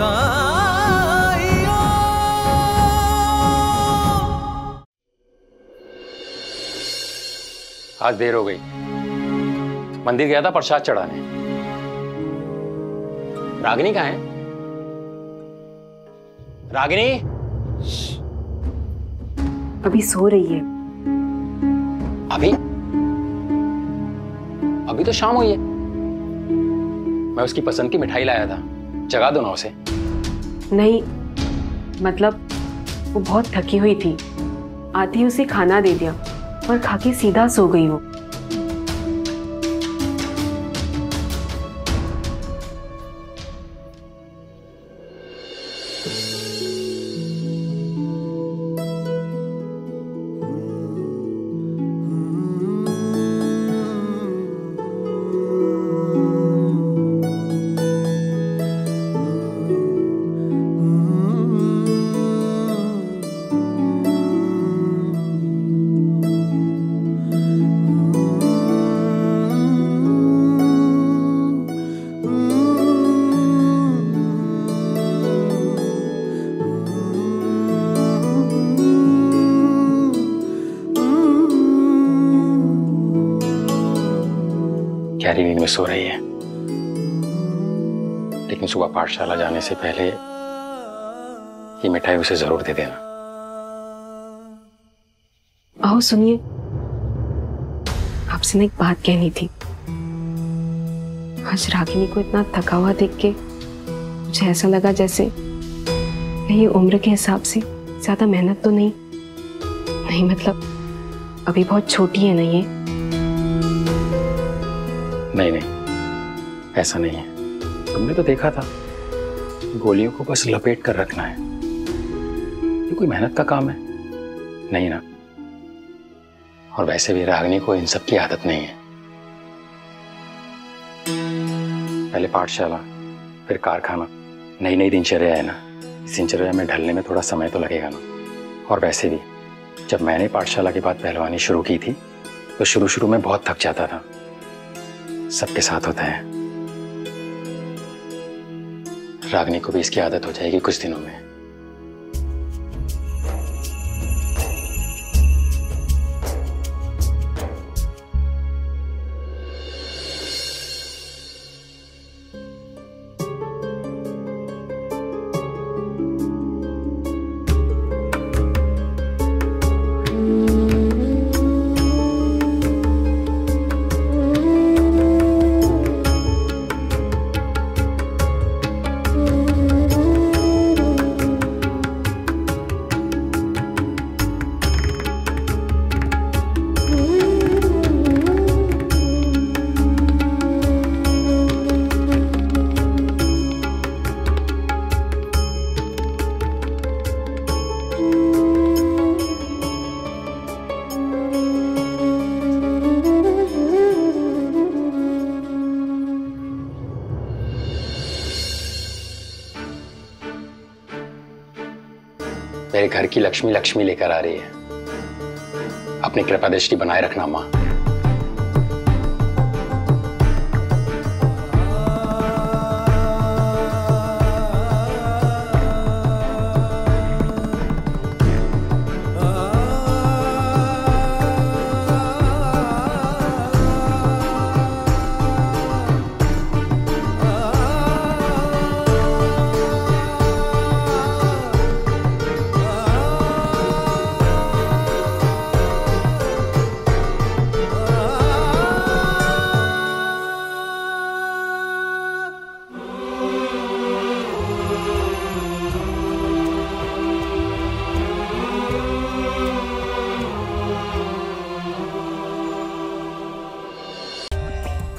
रसाइयों। आज देर हो गई, मंदिर गया था प्रसाद चढ़ाने। रागिनी कहाँ है? रागिनी अभी सो रही है। अभी? अभी तो शाम हुई है। मैं उसकी पसंद की मिठाई लाया था, जगा दो ना उसे। नहीं, मतलब वो बहुत थकी हुई थी, आते ही उसे खाना दे दिया और खा के सीधा सो गई वो। गहरी नींद में सो रही है, लेकिन सुबह पाठशाला जाने से पहले ये मिठाई उसे जरूर दे देना। आओ सुनिए, आपसे ना एक बात कहनी थी। आज रागिनी को इतना थका हुआ देख के मुझे ऐसा लगा जैसे ये उम्र के हिसाब से ज्यादा मेहनत तो नहीं, मतलब अभी बहुत छोटी है ना ये। नहीं नहीं, ऐसा नहीं है। तुमने तो देखा था, गोलियों को बस लपेट कर रखना है। ये कोई मेहनत का काम है नहीं ना, और वैसे भी रागिनी को इन सब की आदत नहीं है। पहले पाठशाला, फिर कारखाना, नई नई दिनचर्या है ना। इस दिनचर्या में ढलने में थोड़ा समय तो लगेगा ना। और वैसे भी जब मैंने पाठशाला के बाद पहलवानी शुरू की थी तो शुरू शुरू में बहुत थक जाता था। सबके साथ होता है। रागिनी को भी इसकी आदत हो जाएगी कुछ दिनों में। मेरे घर की लक्ष्मी लक्ष्मी लेकर आ रही है। अपनी कृपा दृष्टि बनाए रखना माँ।